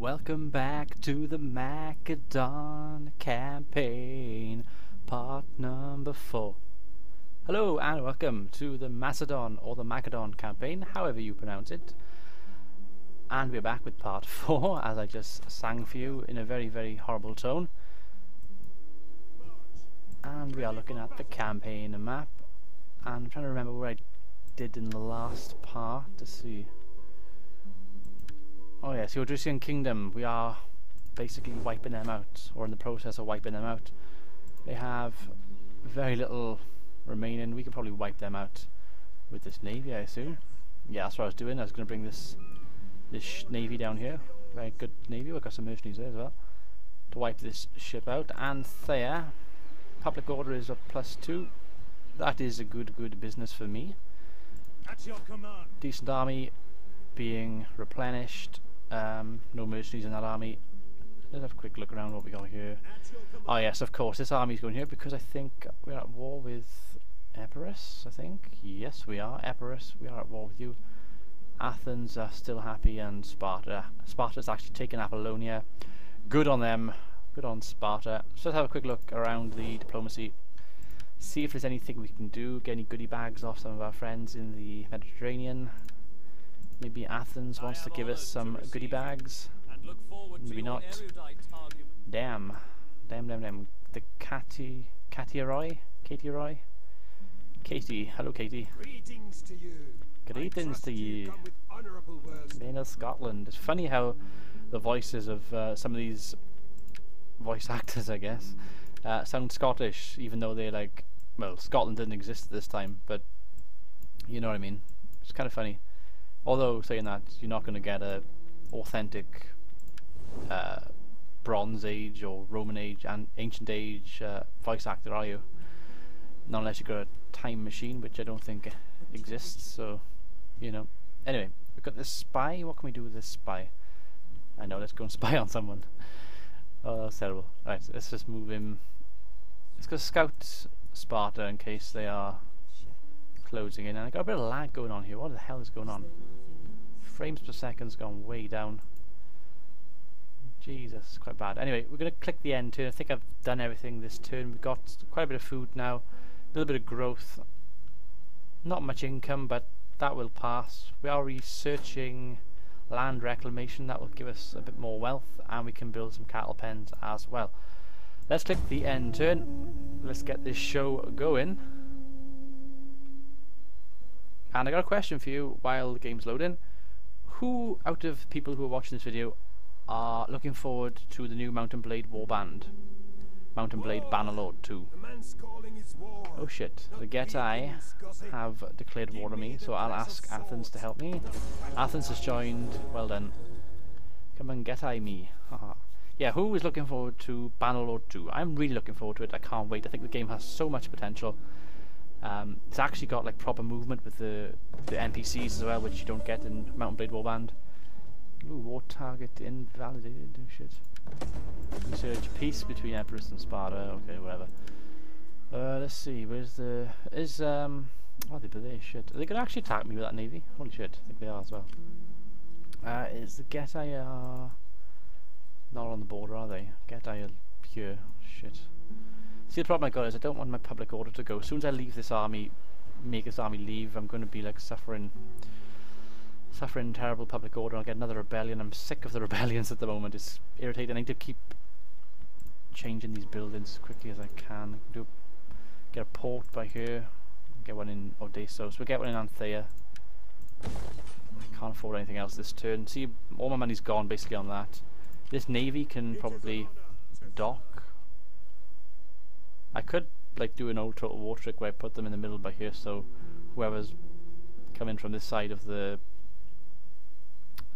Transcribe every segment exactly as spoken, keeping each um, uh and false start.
Welcome back to the Macedon campaign, part number four. Hello and welcome to the Macedon or the Macedon campaign, however you pronounce it. And we're back with part four, as I just sang for you in a very, very horrible tone. And we are looking at the campaign map. And I'm trying to remember where I did in the last part to see. Oh yes, the Odrysian Kingdom. We are basically wiping them out, or in the process of wiping them out. They have very little remaining. We could probably wipe them out with this navy, I assume. Yeah, that's what I was doing. I was going to bring this this navy down here. Very good navy. We've got some mercenaries there as well to wipe this ship out. Anthea, public order is a plus two. That is a good, good business for me. At your command. Decent army being replenished. Um, no mercenaries in that army. Let's have a quick look around what we got here. Oh yes, of course, this army's going here because I think we're at war with Epirus, I think. Yes, we are. Epirus, we are at war with you. Athens are still happy, and Sparta. Sparta's actually taken Apollonia. Good on them. Good on Sparta. So let's have a quick look around the diplomacy. See if there's anything we can do. Get any goodie bags off some of our friends in the Mediterranean. Maybe Athens wants to give us some goodie bags. Maybe not. Damn. Damn, damn, damn. The Katy... Katyroy? Katyroy? Katie. Hello, Katie. Greetings to you. Greetings to you. Men of Scotland. It's funny how the voices of uh, some of these voice actors, I guess, uh, sound Scottish, even though they like... Well, Scotland didn't exist at this time, but... You know what I mean. It's kind of funny. Although, saying that, you're not going to get a authentic uh, Bronze Age or Roman Age and Ancient Age uh, voice actor, are you? Not unless you've got a time machine, which I don't think exists, so, you know. Anyway, we've got this spy. What can we do with this spy? I know, let's go and spy on someone. Oh, that's terrible. Right, so let's just move him. Let's go scout Sparta in case they are closing in. And I got a bit of lag going on here. What the hell is going on? Frames per second's gone way down. Jesus, it's quite bad. Anyway, we're going to click the end turn. I think I've done everything this turn. We've got quite a bit of food now, a little bit of growth, not much income, but that will pass. We are researching land reclamation. That will give us a bit more wealth, and we can build some cattle pens as well. Let's click the end turn. Let's get this show going. And I got a question for you while the game's loading. Who out of people who are watching this video are looking forward to the new Mountain Blade Warband? Mountain Blade Bannerlord two. Oh shit, the Getai have declared war on me, so I'll ask Athens to help me. Athens has joined, well done. Come and Getai me. Yeah, who is looking forward to Bannerlord two? I'm really looking forward to it, I can't wait. I think the game has so much potential. Um, it's actually got like proper movement with the, the N P Cs as well, which you don't get in Mountain Blade Warband. Ooh, war target invalidated. Oh shit. Research peace between Epirus and Sparta. Okay, whatever. Uh, let's see. Where's the is um? Oh, they but they shit. Are they gonna actually attack me with that navy? Holy shit! I think they are as well. Uh, is the Getai uh, not on the border? Are they? Getai are pure shit. See, the problem I got is I don't want my public order to go. As soon as I leave this army, make this army leave, I'm going to be like suffering, suffering terrible public order. I'll get another rebellion. I'm sick of the rebellions at the moment. It's irritating. I need to keep changing these buildings as quickly as I can. I can do a, get a port by here. Get one in Odesso. So we'll get one in Anthea. I can't afford anything else this turn. See, all my money's gone basically on that. This navy can probably dock. I could like do an old Total War trick where I put them in the middle by here, so whoever's coming from this side of the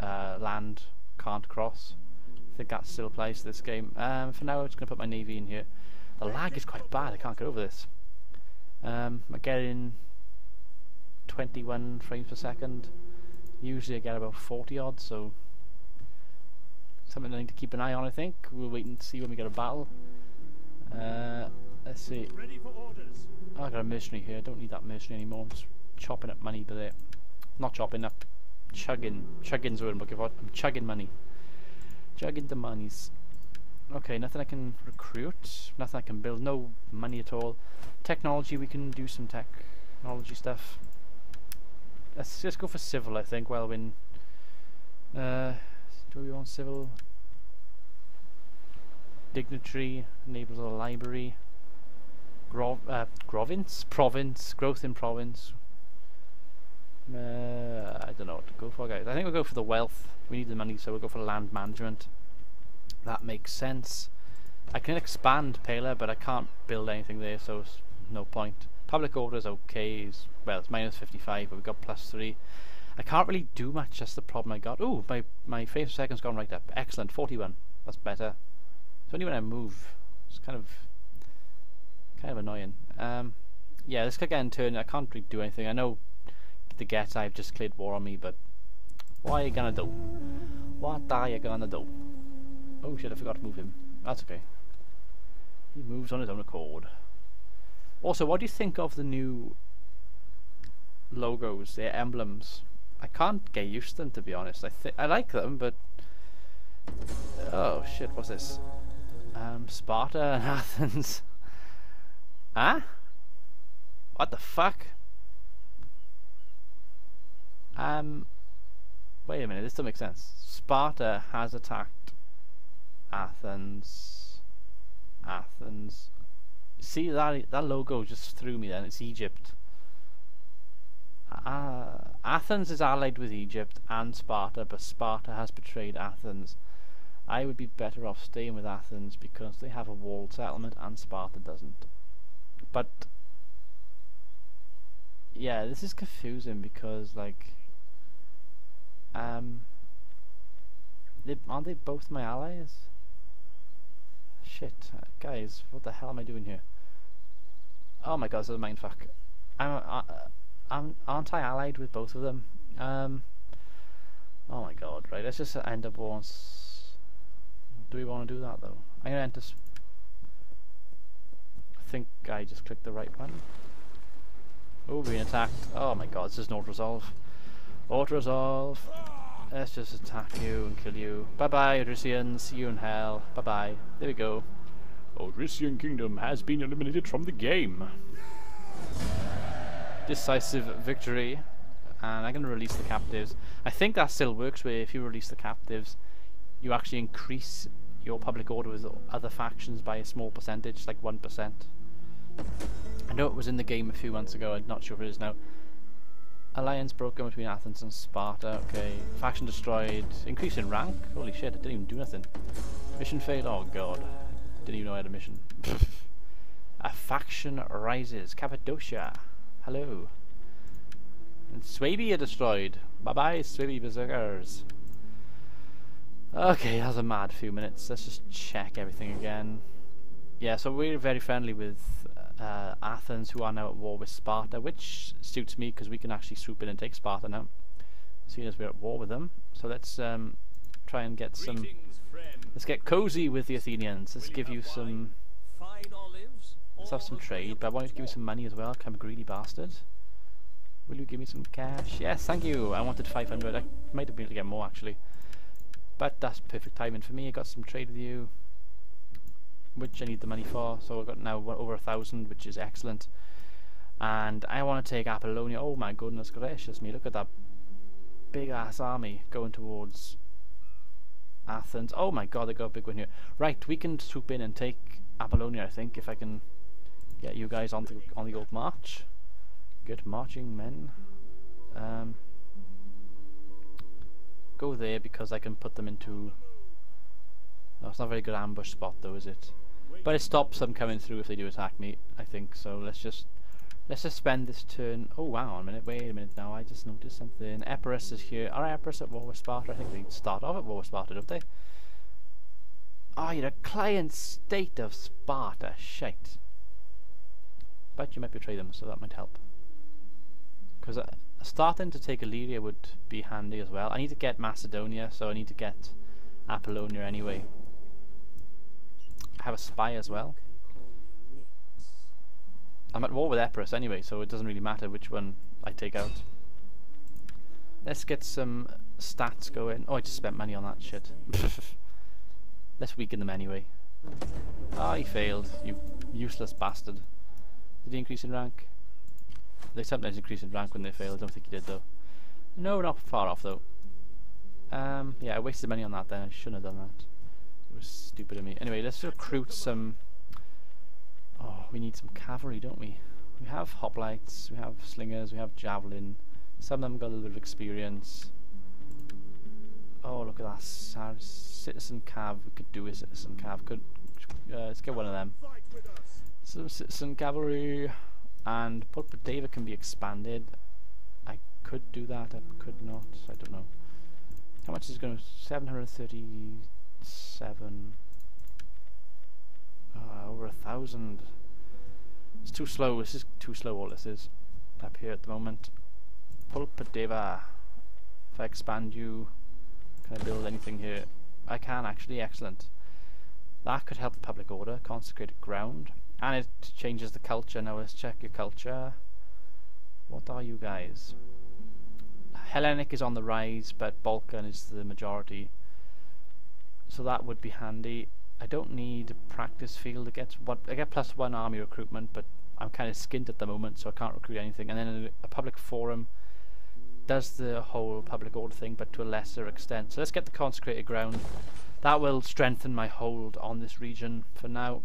uh, land can't cross. I think that still applies to this game. Um, for now I'm just going to put my navy in here. The lag is quite bad, I can't get over this. Um, I'm getting twenty-one frames per second. Usually I get about forty odd, so something I need to keep an eye on, I think. We'll wait and see when we get a battle. Uh, Let's see. Ready for orders. Oh, I got a mercenary here. I don't need that mercenary anymore. I'm just chopping up money, but not chopping up, chugging. Chugging's what I'm looking for. I'm chugging money. Jagged the monies. Okay, nothing I can recruit, nothing I can build, no money at all. Technology, we can do some technology stuff. Let's just go for civil, I think, while we're in... Uh, do we want civil? Dignitary, enables a library. Grov uh, province? Province, growth in province. Uh, I don't know what to go for, guys. I think we'll go for the wealth. We need the money, so we'll go for land management. That makes sense. I can expand Pella, but I can't build anything there, so it's no point. Public order is okay. It's, well, it's minus fifty-five, but we've got plus three. I can't really do much. That's the problem I got. Ooh, my my face per second's gone right up. Excellent, forty-one. That's better. It's only when I move. It's kind of kind of annoying. Um, yeah, let's again turn. I can't really do anything. I know the Getai have just cleared war on me, but what are you gonna do? What are you gonna do? Oh shit, I forgot to move him. That's okay. He moves on his own accord. Also, what do you think of the new logos, their emblems? I can't get used to them, to be honest. I think I like them, but oh shit, what's this? Um, Sparta and Athens. Huh? What the fuck? Um, wait a minute. This doesn't make sense. Sparta has attacked Athens. Athens. See, that that logo just threw me. Then it's Egypt. Uh, Athens is allied with Egypt and Sparta, but Sparta has betrayed Athens. I would be better off staying with Athens because they have a walled settlement and Sparta doesn't. But yeah, this is confusing because, like, um, they, aren't they both my allies? Shit, guys, what the hell am I doing here? Oh my god, this is a mindfuck. I'm, uh, I'm, aren't I allied with both of them? Um, oh my god, right, let's just end up once. Do we want to do that though? I'm gonna enter. Sp I think I just clicked the right button. Oh, being attacked. Oh my god, this is an auto-resolve. Auto-resolve. Let's just attack you and kill you. Bye-bye, Odrysians. See you in hell. Bye-bye. There we go. Odrysian Kingdom has been eliminated from the game. Decisive victory. And I'm going to release the captives. I think that still works, where if you release the captives, you actually increase your public order with other factions by a small percentage, like one percent. I know it was in the game a few months ago, I'm not sure if it is now. Alliance broken between Athens and Sparta, okay. Faction destroyed, increase in rank? Holy shit, I didn't even do nothing. Mission failed, oh god. Didn't even know I had a mission. A faction rises, Cappadocia. Hello. And Swabia destroyed. Bye bye, Swabia berserkers. Okay, that was a mad few minutes. Let's just check everything again. Yeah, so we're very friendly with Uh, Athens, who are now at war with Sparta, which suits me because we can actually swoop in and take Sparta now, seeing as we're at war with them. So let's um, try and get some. Greetings, let's get cozy with the Athenians. Let's Will give you, you some. Fine olives, let's have some trade, but I want you to give me some money as well. I'm a greedy bastard. Will you give me some cash? Yes, thank you. I wanted five hundred. I might have been able to get more actually, but that's perfect timing for me. I got some trade with you, which I need the money for, so I've got now over a thousand, which is excellent. And I want to take Apollonia. Oh my goodness gracious me, look at that big ass army going towards Athens. Oh my god, they got a big one here. Right, we can swoop in and take Apollonia, I think, if I can get you guys on the, on the old march. Good marching men. Um, go there because I can put them into... Oh, it's not a very good ambush spot though, is it? But it stops them coming through if they do attack me, I think. So let's just let's just spend this turn. Oh wow, a minute, wait a minute now, I just noticed something. Epirus is here. Are Epirus at war with Sparta? I think they start off at war with Sparta, don't they? Ah, oh, you're a client state of Sparta, shite. But you might betray them, so that might help. Because uh, starting to take Illyria would be handy as well. I need to get Macedonia, so I need to get Apollonia anyway. I have a spy as well. I'm at war with Epirus anyway, so it doesn't really matter which one I take out. Let's get some stats going. Oh, I just spent money on that shit. Let's weaken them anyway. Ah, he failed, you useless bastard. Did he increase in rank? They sometimes increase in rank when they fail. I don't think he did though. No, not far off though. Um, yeah, I wasted money on that then. I shouldn't have done that. It was stupid of me. Anyway, let's recruit some... Oh, we need some cavalry, don't we? We have hoplites, we have slingers, we have javelin. Some of them got a little bit of experience. Oh, look at that. Citizen cav. We could do a citizen cav. Could, uh, let's get one of them. Some citizen cavalry. And Pulpadeva can be expanded. I could do that, I could not, I don't know. How much is it going to... seven hundred thirty-seven... Uh, over a thousand. It's too slow, this is too slow all this is. Up here at the moment. Pulpadeva. If I expand you... Can I build anything here? I can actually, excellent. That could help the public order, consecrated ground. And it changes the culture. Now let's check your culture. What are you guys? Hellenic is on the rise, but Balkan is the majority. So that would be handy. I don't need a practice field. I get, what, I get plus one army recruitment, but I'm kind of skint at the moment, so I can't recruit anything. And then a, a public forum does the whole public order thing, but to a lesser extent. So let's get the consecrated ground. That will strengthen my hold on this region for now.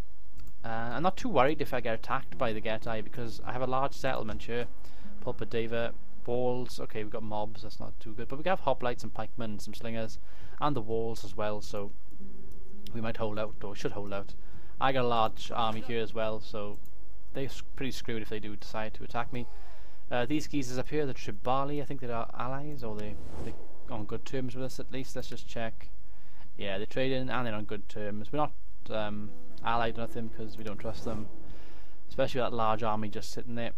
Uh, I'm not too worried if I get attacked by the Getai because I have a large settlement here. Pulpadeva, walls, okay, we've got mobs, that's not too good. But we have hoplites and pikemen and some slingers and the walls as well, so we might hold out, or should hold out. I got a large army here as well, so they're pretty screwed if they do decide to attack me. Uh, these geezers up here, the Tribali, I think they're our allies, or they, they're on good terms with us at least. Let's just check. Yeah, they trade in and they're on good terms. We're not... Um, allied nothing because we don't trust them, especially that large army just sitting there.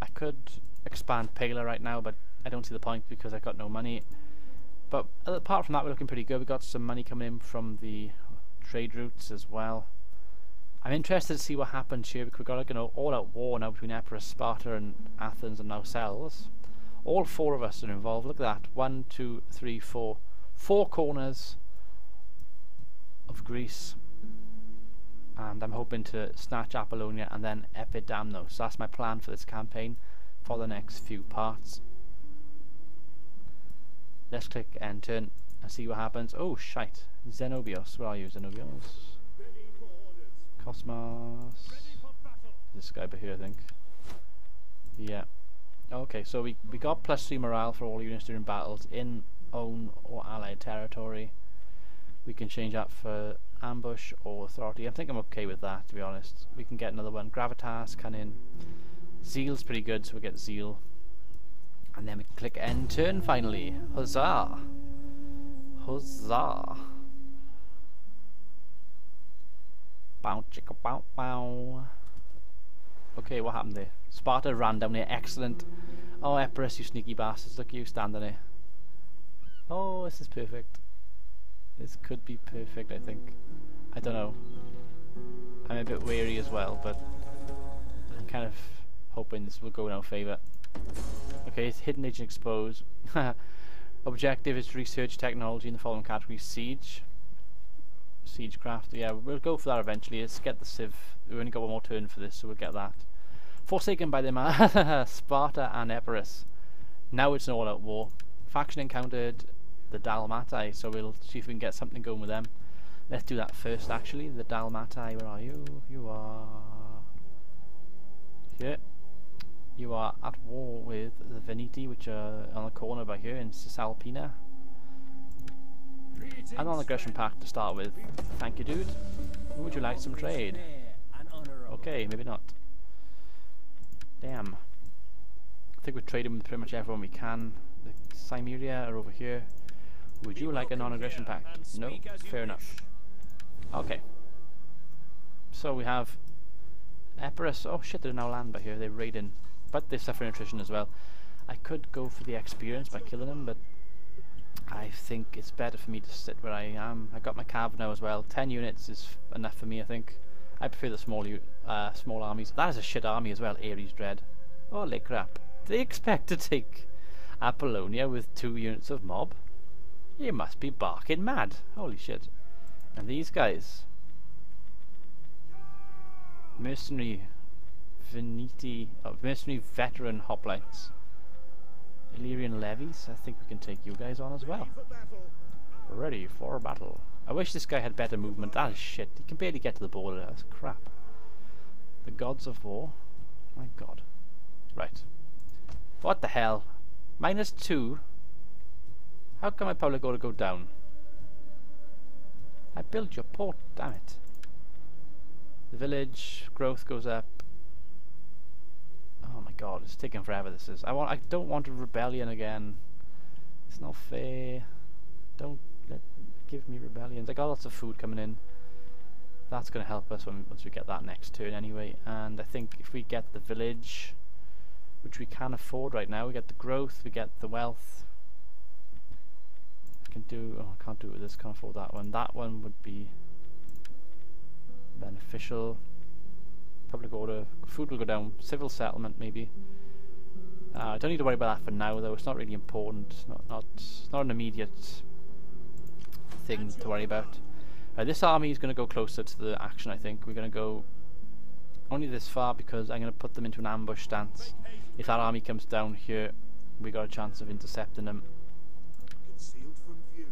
I could expand Pella right now, but I don't see the point because I've got no money. But apart from that, we're looking pretty good. We've got some money coming in from the trade routes as well. I'm interested to see what happens here because we've got like an all-out war now between Epirus, Sparta and Athens and ourselves. All four of us are involved. Look at that. One, two, three, four. Four corners of Greece. And I'm hoping to snatch Apollonia and then Epidamnos. So that's my plan for this campaign for the next few parts. Let's click enter and see what happens. Oh shite. Zenobios. Where are you, Zenobios? Cosmos. This guy over here, I think. Yeah. Okay, so we, we got plus three morale for all units during battles in own or allied territory. We can change that for ambush or authority. I think I'm okay with that, to be honest. We can get another one. Gravitas, cannon. Zeal's pretty good, so we get zeal. And then we click end turn finally. Huzzah! Huzzah! Bow, chicka, bow, bow. Okay, what happened there? Sparta ran down there. Excellent. Oh, Epirus, you sneaky bastards. Look at you standing there. Oh, this is perfect. This could be perfect, I think. I don't know. I'm a bit wary as well, but I'm kind of hoping this will go in our favour. Okay, it's hidden agent exposed. Objective is to research technology in the following category: siege, siegecraft. Yeah, we'll go for that eventually. Let's get the civ. We've only got one more turn for this, so we'll get that. Forsaken by them, Sparta and Epirus. Now it's an all-out war. Faction encountered. The Dalmatai, so we'll see if we can get something going with them. Let's do that first actually. The Dalmatai, where are you? You are here. You are at war with the Veneti, which are on the corner by here in Cisalpina. A non-aggression pact to start with. Thank you, dude. Would you like some trade? Okay, maybe not. Damn. I think we're trading with pretty much everyone we can. The Cimmeria are over here. Would you like a non-aggression pact? No? Fair enough. Okay. So we have Epirus. Oh shit, they're now land by here. They're raiding. But they're suffering attrition as well. I could go for the experience by killing them, but I think it's better for me to sit where I am. I got my cav now as well. Ten units is enough for me, I think. I prefer the small uh, small armies. That is a shit army as well, Ares Dread. Holy crap. They expect to take Apollonia with two units of mob? You must be barking mad. Holy shit. And these guys. Mercenary Veneti of oh, mercenary veteran hoplites. Illyrian levies, I think we can take you guys on as well. Ready for battle. I wish this guy had better movement. That is shit. He can barely get to the border. That's crap. The gods of war. My god. Right. What the hell? Minus two? How come my power go to go down? I built your port, damn it. The village growth goes up. Oh my god, it's taking forever this is. I want I don't want a rebellion again. It's not fair. Don't let give me rebellions. I got lots of food coming in. That's gonna help us when once we get that next turn anyway. And I think if we get the village, which we can afford right now, we get the growth, we get the wealth. I can do oh I can't do it with this, can't afford that one. That one would be beneficial. Public order, food will go down, civil settlement maybe. Uh, I don't need to worry about that for now though, it's not really important, it's not, not, it's not an immediate thing to worry about. Uh, this army is going to go closer to the action I think. We're going to go only this far because I'm going to put them into an ambush stance. If that army comes down here, we got a chance of intercepting them.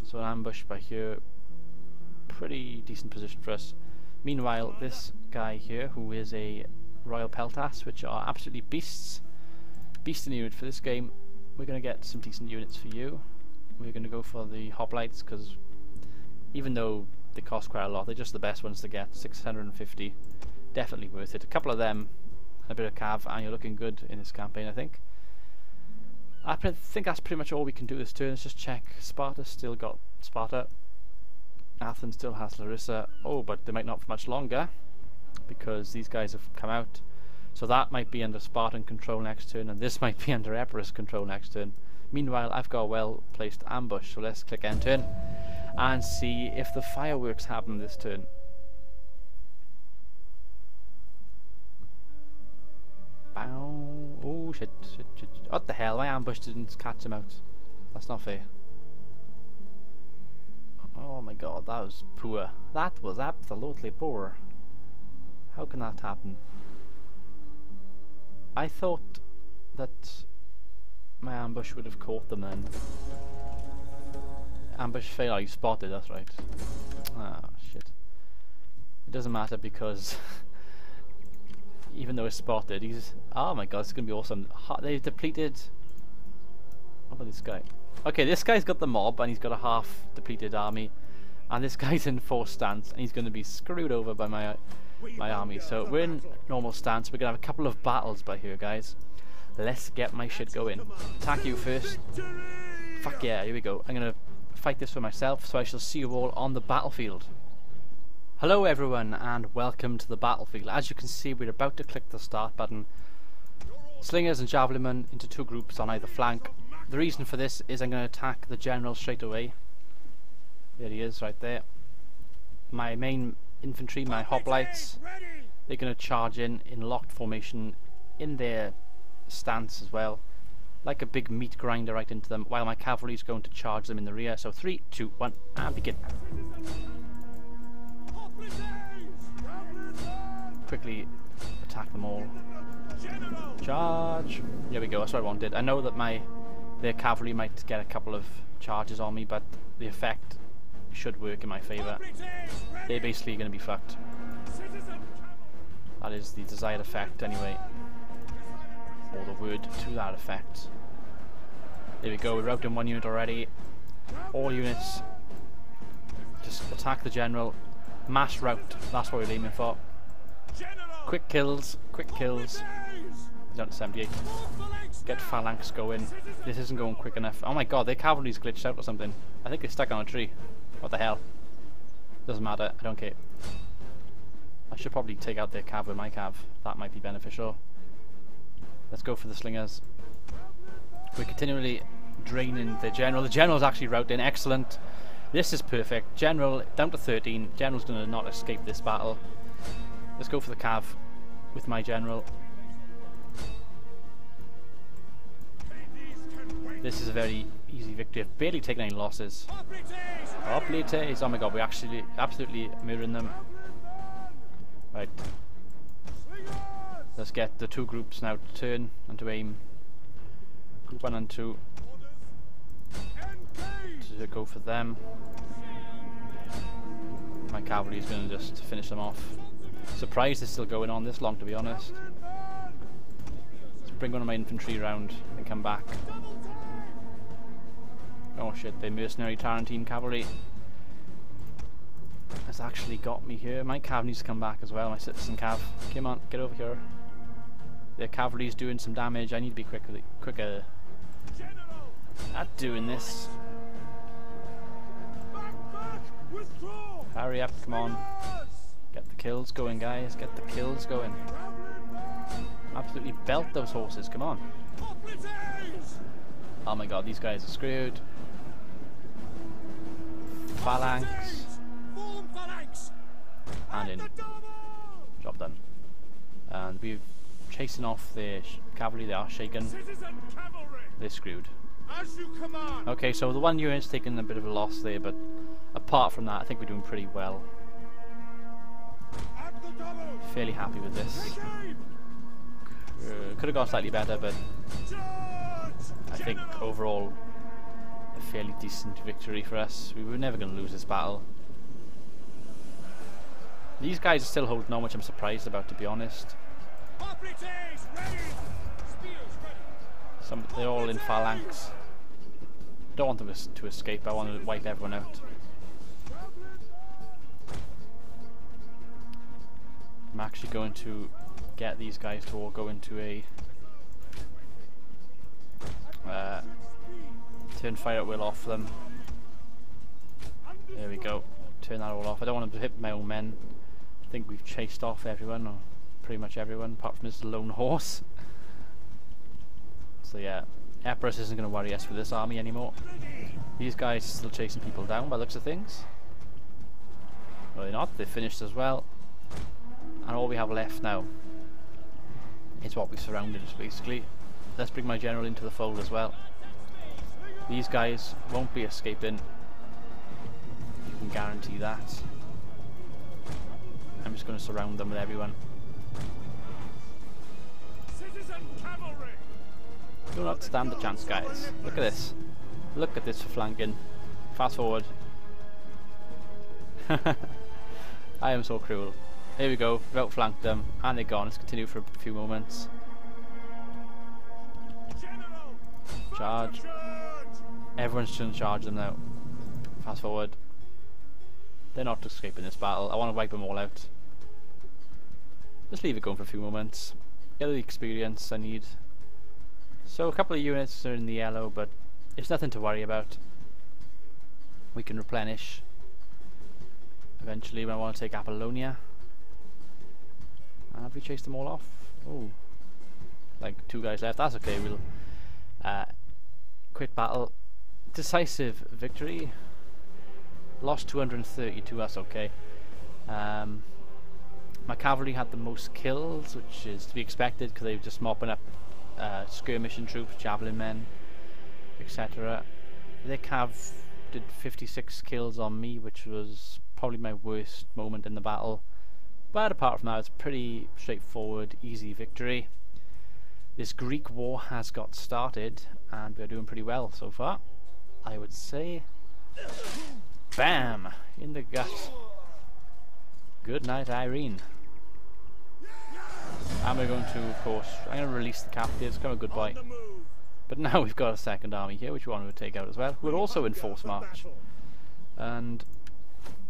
So an ambush by here, pretty decent position for us. Meanwhile, this guy here, who is a Royal Peltas, which are absolutely beasts, beast in unit for this game, we're going to get some decent units for you. We're going to go for the Hoplites, because even though they cost quite a lot, they're just the best ones to get, six hundred fifty, definitely worth it. A couple of them, a bit of cav, and you're looking good in this campaign, I think. I think that's pretty much all we can do this turn. Let's just check. Sparta's still got Sparta. Athens still has Larissa. Oh, but they might not for much longer because these guys have come out. So that might be under Spartan control next turn, and this might be under Epirus control next turn. Meanwhile, I've got a well-placed ambush, so let's click end turn and see if the fireworks happen this turn. Bow. Oh, shit, shit, shit. What the hell? My ambush didn't catch him out. That's not fair. Oh my god, that was poor. That was absolutely poor. How can that happen? I thought that my ambush would have caught them then. Ambush failed. Oh, you spotted, that's right. Ah, shit. It doesn't matter because even though it's spotted, he's... Oh my god, it's going to be awesome. They've depleted... What about this guy? Okay, this guy's got the mob and he's got a half depleted army, and this guy's in forced stance and he's going to be screwed over by my my army. So we're in normal stance. We're going to have a couple of battles by here, guys. Let's get my shit going. Attack you first. Fuck yeah, here we go. I'm going to fight this for myself, so I shall see you all on the battlefield. Hello everyone and welcome to the battlefield. As you can see, we're about to click the start button. Slingers and javelinmen into two groups on either flank. The reason for this is I'm going to attack the general straight away. There he is, right there. My main infantry, my hoplites, they're going to charge in in locked formation, in their stance as well, like a big meat grinder right into them, while my cavalry is going to charge them in the rear. So three, two, one, and begin. Quickly attack them all. Charge! There we go. That's what I wanted. I know that my Their cavalry might get a couple of charges on me, but the effect should work in my favour. They're basically going to be fucked. That is the desired effect anyway, or the word to that effect. There we go, we're out in one unit already. All units, just attack the general. Mass rout, that's what we're aiming for. Quick kills, quick kills. Down to seventy-eight. Get phalanx going. This isn't going quick enough. Oh my god, their cavalry's glitched out or something. I think they're stuck on a tree. What the hell? Doesn't matter, I don't care. I should probably take out their cav with my cav. That might be beneficial. Let's go for the slingers. We're continually draining the general. The general's actually routed in. Excellent. This is perfect. General down to thirteen. General's going to not escape this battle. Let's go for the cav with my general. This is a very easy victory. I've barely taken any losses. Hoplites! Oh my god, we actually absolutely mirroring them. Right. Let's get the two groups now to turn and to aim. Group one and two. To go for them. My cavalry is going to just finish them off. Surprised it's still going on this long, to be honest. Let's bring one of my infantry round and come back. Oh shit, the mercenary Tarentine Cavalry has actually got me here. My cav needs to come back as well, my citizen cav. Come on, get over here. Their cavalry's doing some damage. I need to be quick with it, quicker at doing this. Hurry up, come on. Get the kills going, guys. Get the kills going. Absolutely belt those horses, come on. Oh my god, these guys are screwed. Phalanx. And in. Job done. And we're chasing off the cavalry. They are shaken. They're screwed. Okay, so the one unit's taking a bit of a loss there, but apart from that, I think we're doing pretty well. Fairly happy with this. Uh, could have gone slightly better, but I think overall a fairly decent victory for us. We were never going to lose this battle. These guys are still holding on, which I'm surprised about, to be honest. Some, they're all in phalanx. Don't want them to escape. I want to wipe everyone out. I'm actually going to get these guys to all go into a uh, turn fire at will off them. There we go. Turn that all off. I don't want to hit my own men. I think we've chased off everyone, or pretty much everyone, apart from this lone horse. So yeah, Epirus isn't going to worry us with this army anymore. These guys are still chasing people down by the looks of things. No, they're not. They're finished as well. And all we have left now is what we surrounded us, basically. Let's bring my general into the fold as well. These guys won't be escaping. You can guarantee that. I'm just going to surround them with everyone. Do not stand a chance, guys. Look at this. Look at this for flanking. Fast forward. I am so cruel. Here we go, we've outflanked them, and they're gone. Let's continue for a few moments. Charge. Everyone's going to charge them now. Fast forward. They're not escaping this battle. I want to wipe them all out. Just leave it going for a few moments. Get the experience I need. So a couple of units are in the yellow, but it's nothing to worry about. We can replenish. Eventually when I want to take Apollonia. Have we chased them all off? Oh, like two guys left. That's okay. We'll uh, quit battle. Decisive victory. Lost two hundred thirty-two. That's okay. Um, my cavalry had the most kills, which is to be expected because they were just mopping up uh, skirmishing troops, javelin men, et cetera. Their cav did fifty-six kills on me, which was probably my worst moment in the battle. But apart from that, it's a pretty straightforward, easy victory. This Greek war has got started, and we're doing pretty well so far, I would say. Bam! In the gut. Good night, Irene. And we're going to, of course, I'm going to release the captives, come a good boy. But now we've got a second army here, which we want to take out as well. We're also in force march. And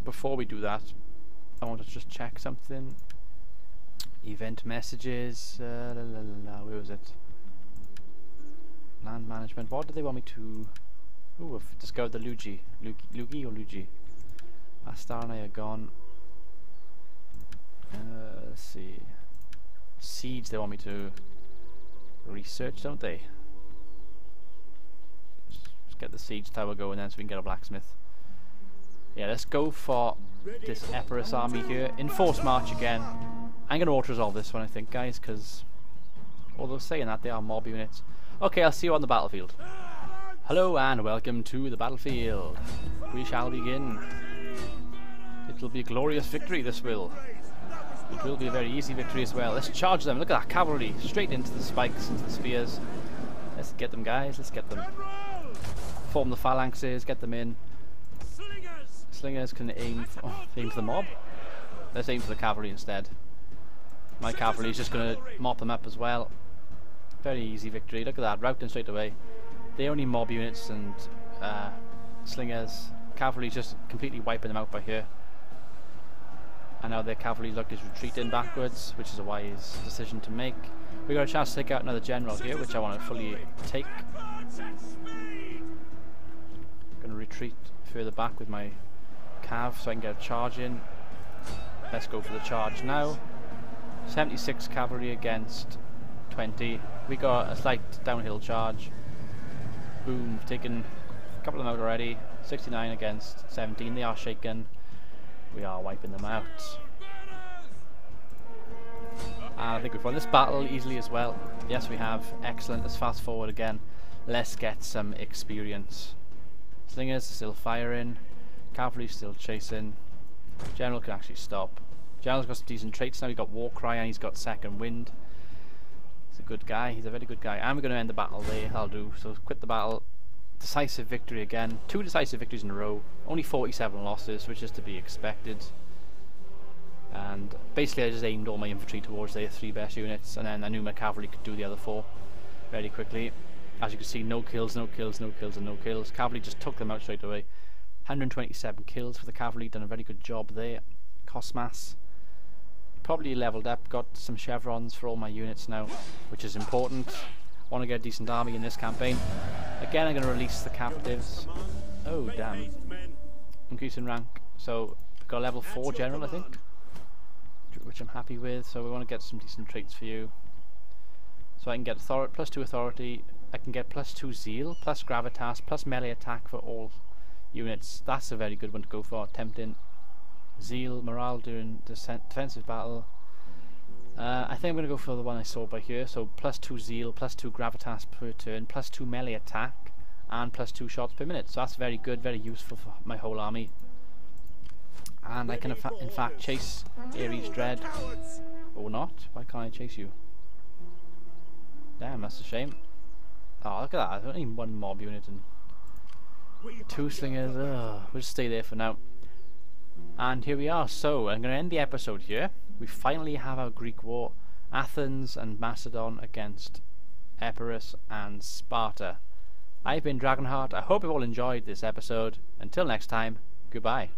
before we do that, I want to just check something. Event messages. Uh, la, la, la, la. Where was it? Land management. What do they want me to? Ooh, I've discovered the Lugi. Lugi, Lugi or Lugi? Astar and I are gone. Uh, let's see. Seeds. They want me to research, don't they? Let's get the siege tower going then, so we can get a blacksmith. Yeah, let's go for this Epirus army here. In force march again. I'm going to auto-resolve this one, I think, guys, because although saying that, they are mob units. Okay, I'll see you on the battlefield. Hello and welcome to the battlefield. We shall begin. It will be a glorious victory, this will. It will be a very easy victory as well. Let's charge them. Look at that cavalry. Straight into the spikes, into the spears. Let's get them, guys. Let's get them. Form the phalanxes. Get them in. Slingers can aim for, oh, aim for the mob. Let's aim for the cavalry instead. My cavalry is just going to mop them up as well. Very easy victory. Look at that. Route them straight away. They only mob units and uh, slingers. Cavalry just completely wiping them out by here. And now their cavalry look is retreating backwards, which is a wise decision to make. We got a chance to take out another general here, which I want to fully take. I'm going to retreat further back with my cav so I can get a charge in. Let's go for the charge now. seventy-six cavalry against twenty. We got a slight downhill charge. Boom, we've taken a couple of them out already. sixty-nine against seventeen. They are shaken. We are wiping them out. And I think we've won this battle easily as well. Yes, we have. Excellent. Let's fast forward again. Let's get some experience. Slingers still firing. Cavalry still chasing. General can actually stop. General's got some decent traits now. He's got War Cry and he's got Second Wind. He's a good guy, he's a very good guy. I'm going to end the battle there, that'll do. So quit the battle. Decisive victory again. Two decisive victories in a row. Only forty-seven losses, which is to be expected. And basically I just aimed all my infantry towards their three best units, and then I knew my cavalry could do the other four very quickly. As you can see, no kills, no kills, no kills, and no kills. Cavalry just took them out straight away. one hundred twenty-seven kills for the cavalry, done a very good job there. Cost mass. Probably leveled up, got some chevrons for all my units now, which is important. Want to get a decent army in this campaign. Again, I'm going to release the captives. Oh damn! Increase in rank. So got a level four general, I think, which I'm happy with. So we want to get some decent traits for you. So I can get authority, plus two authority. I can get plus two zeal, plus gravitas, plus melee attack for all units. That's a very good one to go for. Tempting. Zeal, morale during defensive battle. Uh, I think I'm going to go for the one I saw by here. So plus two zeal, plus two gravitas per turn, plus two melee attack, and plus two shots per minute. So that's very good, very useful for my whole army. And I can in, fa in fact chase Ares Dread, or not? Why can't I chase you? Damn, that's a shame. Oh, look at that! There's only one mob unit and two slingers. Ugh. We'll just stay there for now. And here we are, so I'm going to end the episode here. We finally have our Greek war, Athens and Macedon against Epirus and Sparta. I've been Dragonheart, I hope you've all enjoyed this episode. Until next time, goodbye.